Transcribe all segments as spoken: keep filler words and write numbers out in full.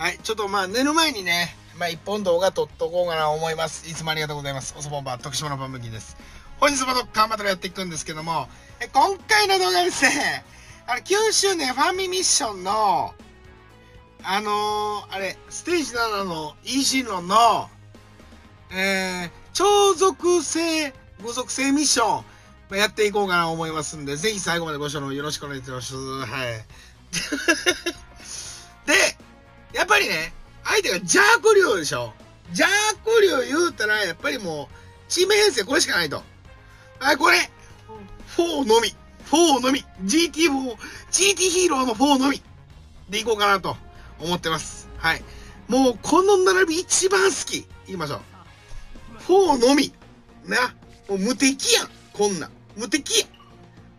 はい、ちょっとまあ寝る前にね、まあ、いっぽん動画撮っとこうかなと思います。いつもありがとうございます。おそぼんばん、徳島のパン麦です。本日もどっかんバトルやっていくんですけども、え今回の動画はですね、あのきゅうしゅうねんファミミッションの、あのー、あれ、ステージななのイージーロンの、えー、超属性、ご属性ミッション、やっていこうかなと思いますんで、ぜひ最後までご視聴よろしくお願いします。はい。で、やっぱりね、相手が邪悪竜でしょ。邪悪竜言うたら、やっぱりもう、チーム編成これしかないと。はい、これ、フォーのみ。フォーのみ。ジーティーフォー、ジーティー ヒーローのフォーのみ。でいこうかなと思ってます。はい。もう、この並び一番好き。言いましょう。フォーのみ。な。もう無敵やん。こんなん。無敵や。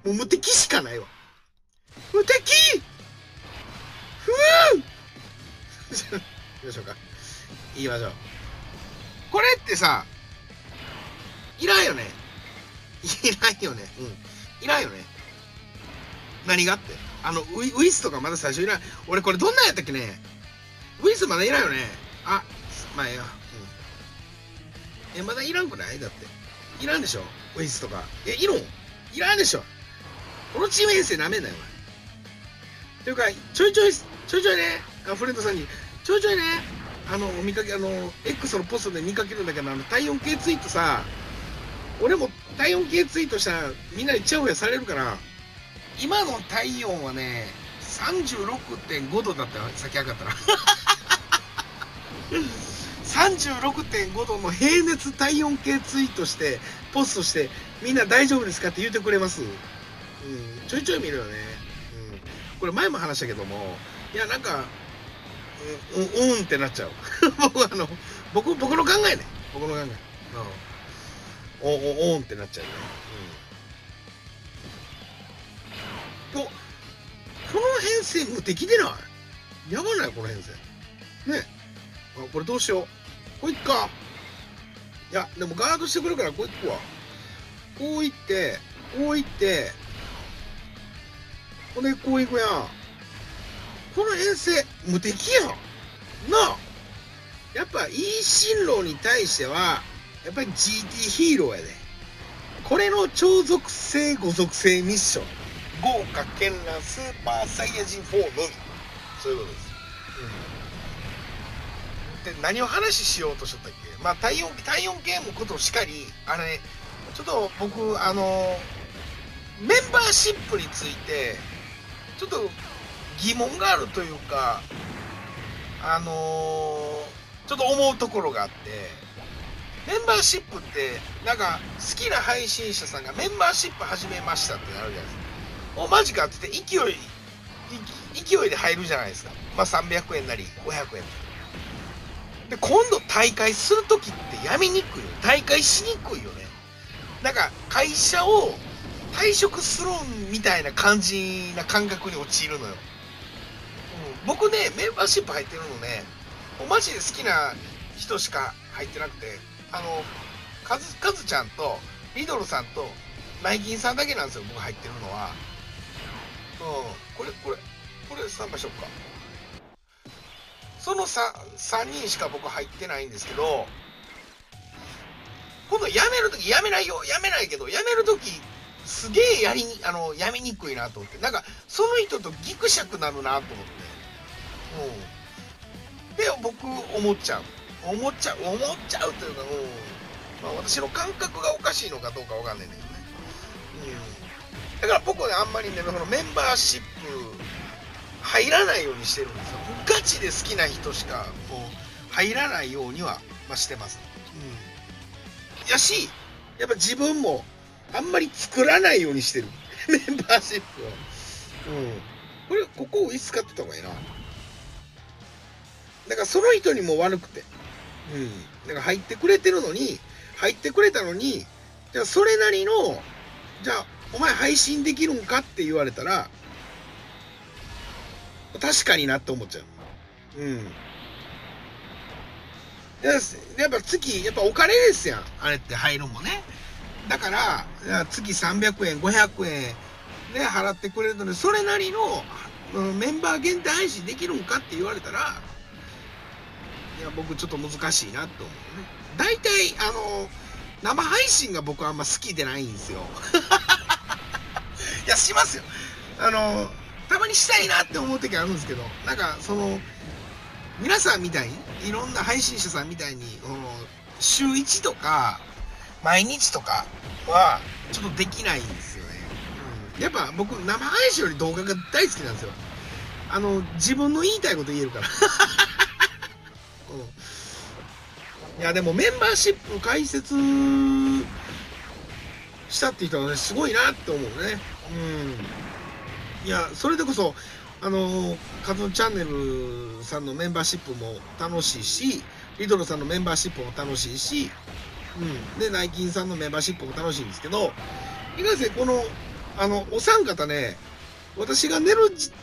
もう無敵しかないわ。無敵ふぅ言いましょうか。言いましょう。これってさ、いらんよね。いらんよね。うん。いらんよね。何がって。あの、ウイ、ウイスとかまだ最初いらん。俺これどんなんやったっけね。ウイスまだいらんよね。あ、まあええわ。うん。え、まだいらんくないだって。いらんでしょウイスとか。え、いろんいらんでしょこのチーム編成なめんなよ、お前。というか、ちょいちょい、ちょいちょいね、あフレンドさんに、ちょいちょいね、あの、見かけ、あの、エックス のポストで見かけるんだけど、あの、体温計ツイートさ、俺も体温計ツイートしたら、みんなにチヤホヤされるから、今の体温はね、さんじゅうろくてんごどだったよ、さっき測ったら。さんじゅうろくてんごどの平熱体温計ツイートして、ポストして、みんな大丈夫ですかって言ってくれます。うん、ちょいちょい見るよね。これ前も話したけども、いやなんか、うん、うん、うんってなっちゃう。僕あの、僕、僕の考えね。僕の考え。うん。お、お、おんってなっちゃうね。うん。お、この編成無敵でないやばないこの編成。ねあ。これどうしよう。こういっか。いや、でもガードしてくるからこういくわ。こういって、こういって、これこういくやん。この編成、無敵やん。なあ。やっぱ、いい進路に対しては、やっぱり ジーティー ヒーローやで。これの超属性、ご属性ミッション。豪華絢爛スーパーサイヤ人フォーのみ。そういうことです。うん、で、何を話しようとしとったっけまあ、体温、体温計もことしかり、あれ、ちょっと僕、あの、メンバーシップについて、ちょっと疑問があるというか、あのー、ちょっと思うところがあって、メンバーシップって、なんか好きな配信者さんがメンバーシップ始めましたってなるじゃないですか。お、マジかって言って勢い、勢いで入るじゃないですか。まあさんびゃくえんなりごひゃくえん。で、今度大会するときってやめにくいよ。大会しにくいよね。なんか会社を、退職するみたいな感じな感覚に陥るのよ、うん、僕ねメンバーシップ入ってるのねもうマジで好きな人しか入ってなくてあのカズ、カズちゃんとリドルさんとナイキンさんだけなんですよ僕入ってるのは、うん、これこれこれスタンバイしよっかその さんにんしか僕入ってないんですけど今度辞めるとき辞めないよ辞めないけど辞めるときすげえやりに、あの、やめにくいなと思って。なんか、その人とギクシャクなるなと思って。うん。で、僕、思っちゃう。思っちゃう、思っちゃうというか、うん。まあ、私の感覚がおかしいのかどうかわかんないんだけどね。うん。だから僕はね、あんまりね、このメンバーシップ入らないようにしてるんですよ。ガチで好きな人しか、こう、入らないようには、まあ、してます。うん。やし、やっぱ自分も、あんまり作らないようにしてる。メンバーシップを。うん。これ、ここをいつ使ってた方がいいな。だからその人にも悪くて。うん。だから入ってくれてるのに、入ってくれたのに、じゃあそれなりの、じゃあお前配信できるんかって言われたら、確かになって思っちゃう。うん。やっぱ月、やっぱお金ですやん。あれって入るもね。だから、月さんびゃくえん、ごひゃくえん、ね、払ってくれるので、それなりのメンバー限定配信できるんかって言われたら、いや僕ちょっと難しいなと思うね。大体あの生配信が僕はあんま好きでないんですよいやしますよ、あのたまにしたいなって思う時あるんですけど、なんかその皆さんみたいにいろんな配信者さんみたいに週いちとか毎日とかはちょっとできないんですよね、うん、やっぱ僕生配信より動画が大好きなんですよ。あの自分の言いたいこと言えるからうん、いやでもメンバーシップ開設したっていう人は、ね、すごいなって思うね。うん、いやそれでこそあのカズノチャンネルさんのメンバーシップも楽しいし、リドルさんのメンバーシップも楽しいし、うん、でナイキンさんのメンバーシップも楽しいんですけど、いかんせんこのあのお三方ね、私が寝るじ、ね、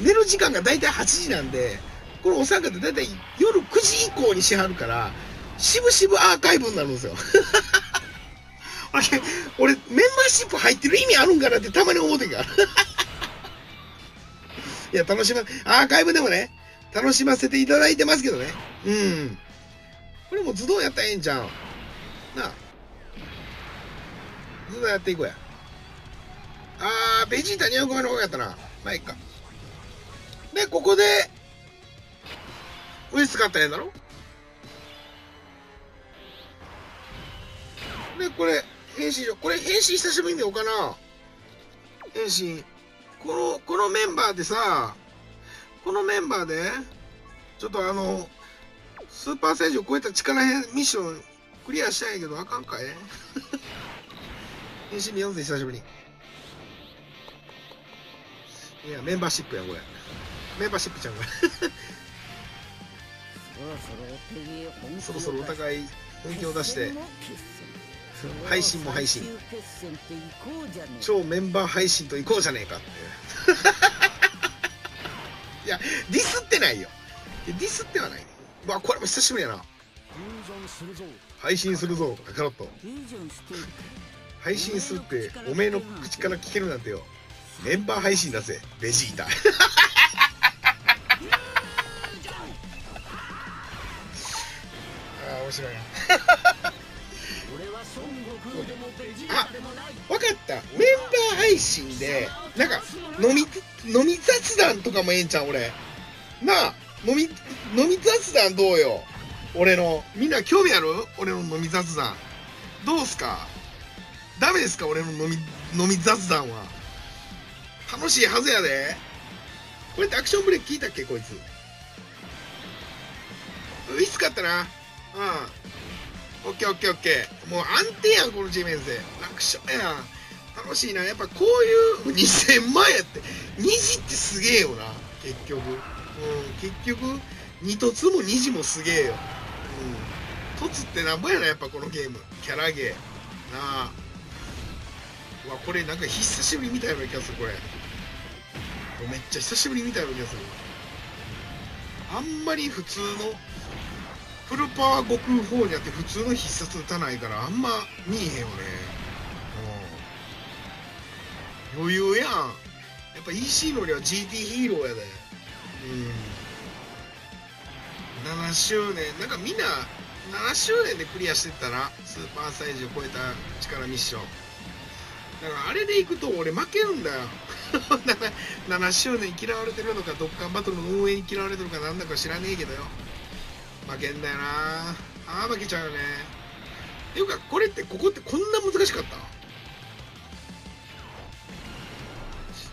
寝る時間が大体はちじなんで。これお三方だいたい夜くじ以降にしはるからしぶしぶアーカイブになるんですよあれ俺メンバーシップ入ってる意味あるんかなってたまに思うてんからいや楽しまアーカイブでもね楽しませていただいてますけどね。うんこれもズドンやったらええんじゃんなあ。ズドンやっていこうや。あーベジータにひゃくごえんの方がやったな。まあいっか。でここでウエス買ったらええんだろ。でこれ返信これ返信久しぶりに見ようかな。返信このこのメンバーでさ、このメンバーでちょっとあのスーパー戦場超えた力編ミッションクリアしたんやけどあかんかい返信見ようぜ久しぶりに。いやメンバーシップやこれ。メンバーシップちゃんこれそろそろお互い本気を出して配信も配信超メンバー配信といこうじゃねえかっていやディスってないよディスってはない。わこれも久しぶりやな。配信するぞカカロット配信するっておめえの口から聞けるなんてよ。メンバー配信だぜベジータ面白いなあ、わかった。メンバー配信でなんか飲み飲み雑談とかもええんちゃう俺なあ。飲み飲み雑談どうよ。俺のみんな興味ある俺の飲み雑談どうすか。ダメですか俺の飲み飲み雑談は。楽しいはずやで。これってアクションブレーキ聞いたっけこいつ。いつ買ったな。うん、オッケーオッケーオッケー。もう安定やんこの G メンセ楽勝やん。楽しいなやっぱこういうにせんまんやってにじってすげえよな結局、うん、結局に凸もにじもすげえよ、うん、凸ってなんぼやなやっぱこのゲームキャラゲーなあ。うわこれなんか久しぶりみたいな気がする。これめっちゃ久しぶりみたいな気がする。あんまり普通のフルパワー悟空フォーにあって普通の必殺打たないからあんま見えへんよね。余裕やん。やっぱ イーシー のりは ジーティー ヒーローやで。うんななしゅうねんなんかみんなななしゅうねんでクリアしてったなスーパーサイズを超えた力ミッションだからあれでいくと俺負けるんだよななしゅうねん嫌われてるのかドッカンバトルの運営に嫌われてるのかなんだか知らねえけどよ負けんだよなあ。負けちゃうよね。っていうかこれってここってこんな難しかった。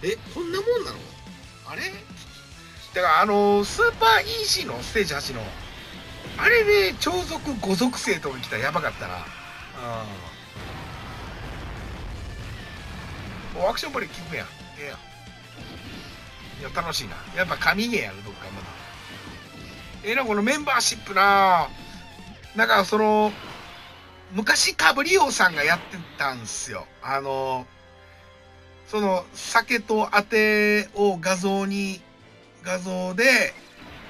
えこんなもんなのあれだからあのー、スーパー イーシー のステージはちのあれで超属五属性とか来たらやばかったな。うんアクションプレイ効くやん。ええやん。いや楽しいなやっぱ神ゲーやるどっかまだ。えー、なこのメンバーシップななんかその昔カブリオさんがやってたんですよ。あのその酒とあてを画像に画像で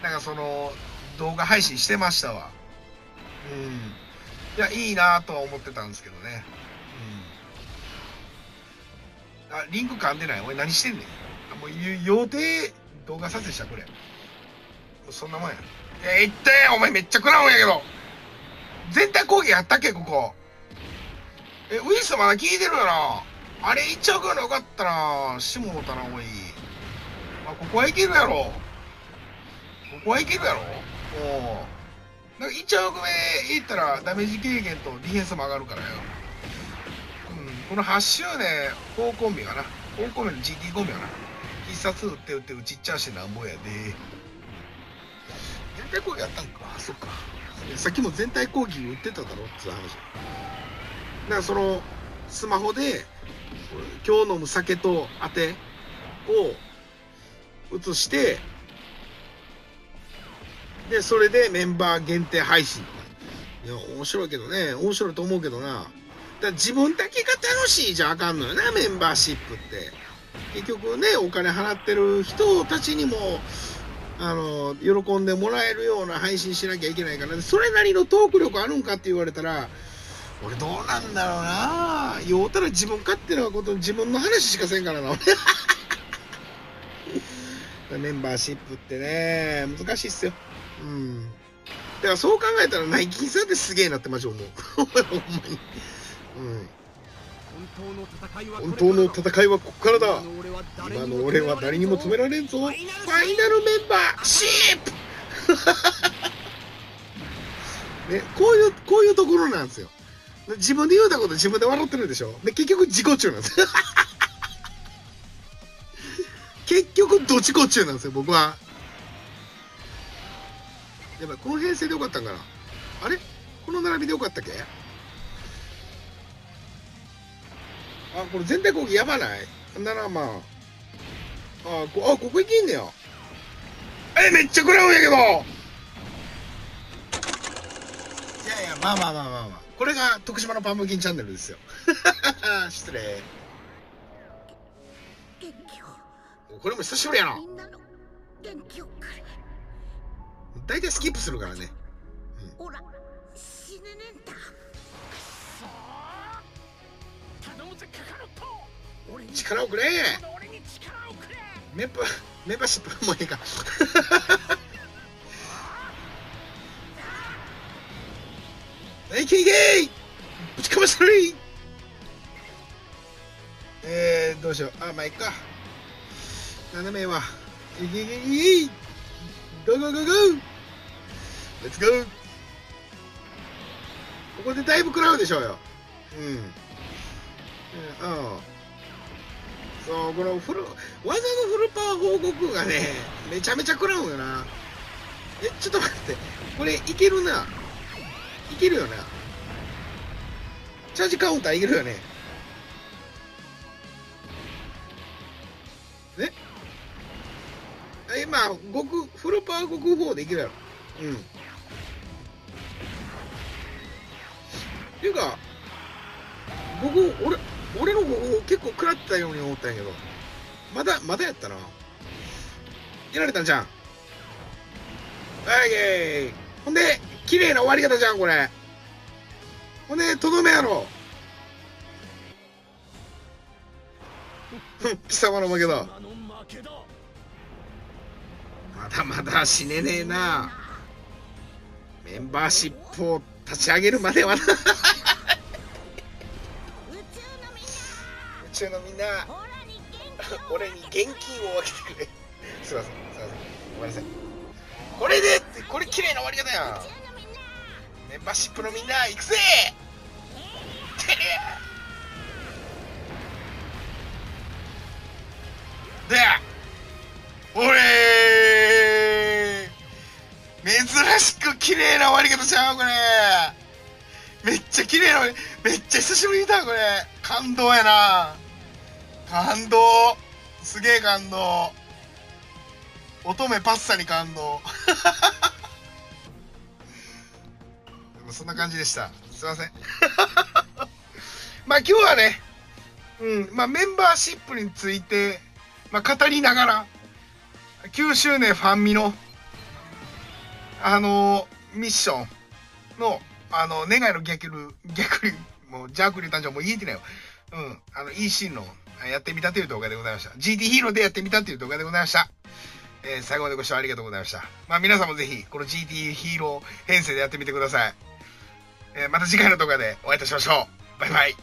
なんかその動画配信してましたわ。うんいやいいなとは思ってたんですけどね、うん、あリンク噛んでない俺何してんねん。もう予定動画撮影したこれそんなもんや。え、行ってお前めっちゃ食らうんやけど。全体攻撃やったっけ、ここ。え、ウイスまだ効いてるよな。あれ、一応食うのよかったな。しもろたな、おい。まあ、ここはいけるやろ。ここはいけるやろ。おう。なんかいっちょうめいったらダメージ軽減とディフェンスも上がるからよ。うん、このはっしゅうねん、高コンビかな。高コンビの ジーティー コンビかな。必殺打って打って打ちっちゃうしなんぼやで。全体攻撃やったんか。そっか。さっきも全体攻撃打ってただろっていう話。だからその、スマホで、今日飲む酒と当てを移して、で、それでメンバー限定配信とか。いや、面白いけどね。面白いと思うけどな。だから自分だけが楽しいじゃあかんのよな、メンバーシップって。結局ね、お金払ってる人たちにも、あの、喜んでもらえるような配信しなきゃいけないから、それなりのトーク力あるんかって言われたら、俺どうなんだろうな。言うたら自分勝手なこと、自分の話しかせんからな、俺。メンバーシップってね、難しいっすよ。うん、だからそう考えたらナイキンさんってすげえなってマジ思う。ほんまに、うん、本当の戦いはこっからだ。今の俺は誰にも止められんぞ。ファイナルメンバーシップ、ね、こういうこういうところなんですよ。自分で言うたこと自分で笑ってるでしょ。で結局自己中なんですよ結局ど自己中なんですよ、僕は。やばい、この編成でよかったんかな。あれこの並びでよかったっけ。あ、これ全体攻撃やばない。ならまあ、あこ、あ、ここいけんねや。え、めっちゃ食らうんやけど。いやいや、まあまあまあまあまあ、これが徳島のパンプキンチャンネルですよ失礼。これも久しぶりやな。大体スキップするからね。うん、おら、死ねねんだ。力をくれ。メンバー、メンバーシップもういいか。いけいけい。ぶちかましたるい。えー、どうしよう。あ、まあいっか。斜めは。いけいけい。ゴーゴーゴーゴー。レッツゴー。ここでだいぶ食らうでしょうよ。うん。うん、そう、このフル、技のフルパワー報告がね、めちゃめちゃ食らうんよな。え、ちょっと待って。これ、いけるな。いけるよな。チャージカウンターいけるよね。ね、今、極、フルパワー極法でいけるやろ。うん。っていうか、僕、俺、俺の方結構食らってたように思ったんやけど、まだ、まだやったな。やられたんじゃん。はい、イェーイ。ほんで、綺麗な終わり方じゃん、これ。ほんで、とどめやろ。貴様の負けだ。まだまだ死ねねえな。メンバーシップを立ち上げるまではな。宇宙のみんな、俺に現金を分けてくれ。すいません、すいません、ごめんなさい。これで、これ綺麗な終わり方やん。メンバーシップのみんな、行くぜ。てれで、俺。珍しく綺麗な終わり方ちゃうこれ。めっちゃ綺麗な、めっちゃ久しぶりだこれ。感動やな。感動、すげえ感動。乙女パッサに感動でもそんな感じでした、すいませんまあ今日はね、うん、まあメンバーシップについて、まあ、語りながらきゅうしゅうねんファンミのあのミッションのあの願いの逆流、逆流、もうジャーク流誕生、もう言えてないよ。うん、あのいいシーンのやってみたという動画でございました。ジーティー ヒーローでやってみたという動画でございました。えー、最後までご視聴ありがとうございました。まあ、皆さんもぜひこの ジーティー ヒーロー編成でやってみてください。えー、また次回の動画でお会いいたしましょう。バイバイ。